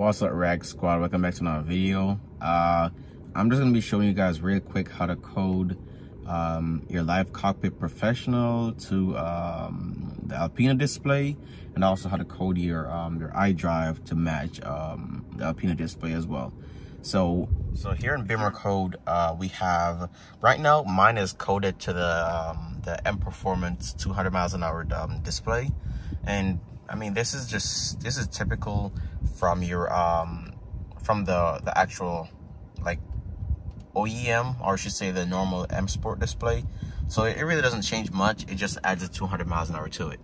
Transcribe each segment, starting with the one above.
What's up, Rag Squad? Welcome back to another video. I'm just gonna be showing you guys real quick how to code your Live Cockpit Professional to the Alpina display, and also how to code your iDrive to match the Alpina display as well. So here in BimmerCode, we have right now mine is coded to the M Performance 200 miles an hour display, and I mean this is typical from your from the actual like OEM, or I should say the normal M Sport display. So it really doesn't change much. It just adds a 200 miles an hour to it.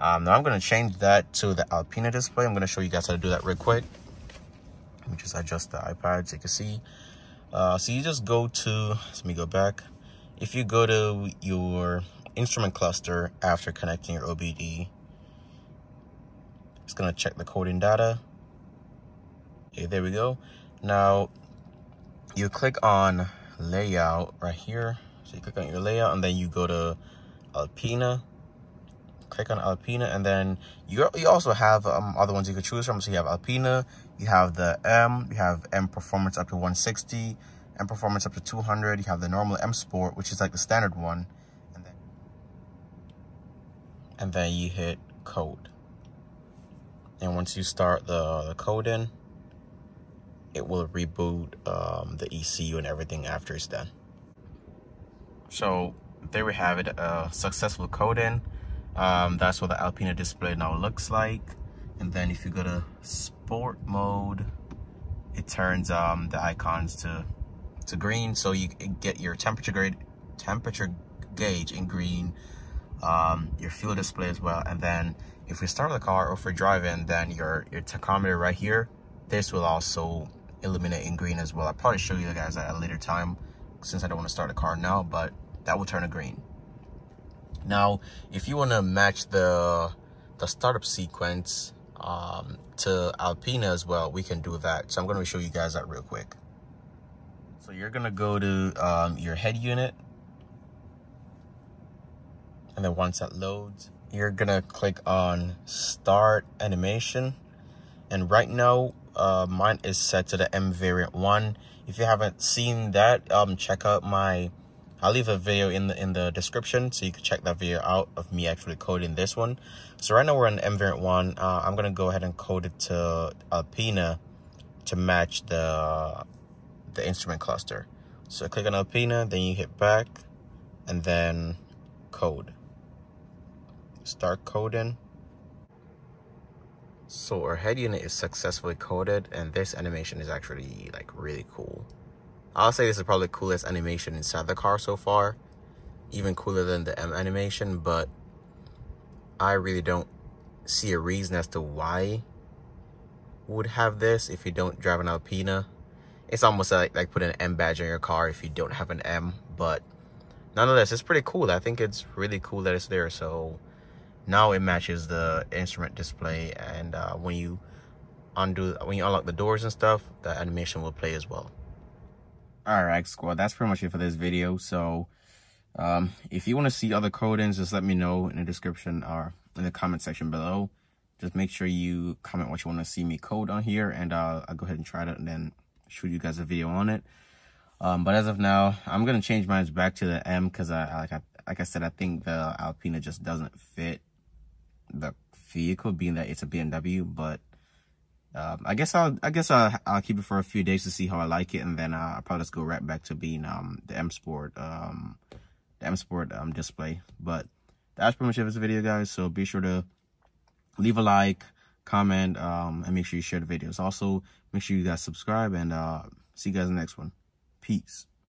Now I'm going to change that to the Alpina display. I'm going to show you guys how to do that real quick. Let me just adjust the iPad so you can see. So you just go to, let me go back. If you go to your instrument cluster after connecting your OBD, it's gonna check the coding data. Okay, there we go. Now you click on layout right here. So you click on your layout and then you go to Alpina. Click on Alpina, and then you also have other ones you could choose from. So you have Alpina, you have the M, you have M Performance up to 160, M Performance up to 200, you have the normal M Sport, which is like the standard one, and then you hit code. And once you start the code in, it will reboot the ECU and everything after it's done. So there we have it, a successful code in. That's what the Alpina display now looks like. And then if you go to sport mode, it turns the icons to green, so you get your temperature gauge in green, your fuel display as well. And then if we start the car or if we're driving, then your tachometer right here, this will also illuminate in green as well. I'll probably show you guys that at a later time, since I don't want to start the car now, but that will turn to green. Now, if you want to match the startup sequence to Alpina as well, we can do that. So I'm going to show you guys that real quick. So you're going to go to your head unit. And then once that loads, you're going to click on Start Animation. And right now, mine is set to the M Variant 1. If you haven't seen that, check out my... I'll leave a video in the description so you can check that video out of me actually coding this one. So right now we're on M Variant 1. I'm going to go ahead and code it to Alpina to match the instrument cluster. So click on Alpina, then you hit back, and then code. Start coding. So our head unit is successfully coded, and this animation is actually like really cool. I'll say this is probably the coolest animation inside the car so far, even cooler than the M animation, but I really don't see a reason as to why we would have this if you don't drive an Alpina. It's almost like putting an M badge on your car if you don't have an M, but nonetheless, it's pretty cool. I think it's really cool that it's there. So now it matches the instrument display, and when you unlock the doors and stuff, the animation will play as well. All right, squad, that's pretty much it for this video. So if you want to see other codings, just let me know in the description or in the comment section below. Just make sure you comment what you want to see me code on here, and I'll go ahead and try it out and then shoot you guys a video on it. But as of now, I'm going to change mine back to the M because like I said, I think the Alpina just doesn't fit the vehicle, being that it's a BMW. But I guess I'll keep it for a few days to see how I like it, and then I'll probably just go right back to being the M Sport display. But that's pretty much it for this video, guys. So be sure to leave a like, comment, and make sure you share the videos. Also, make sure you guys subscribe, and see you guys in the next one. Peace.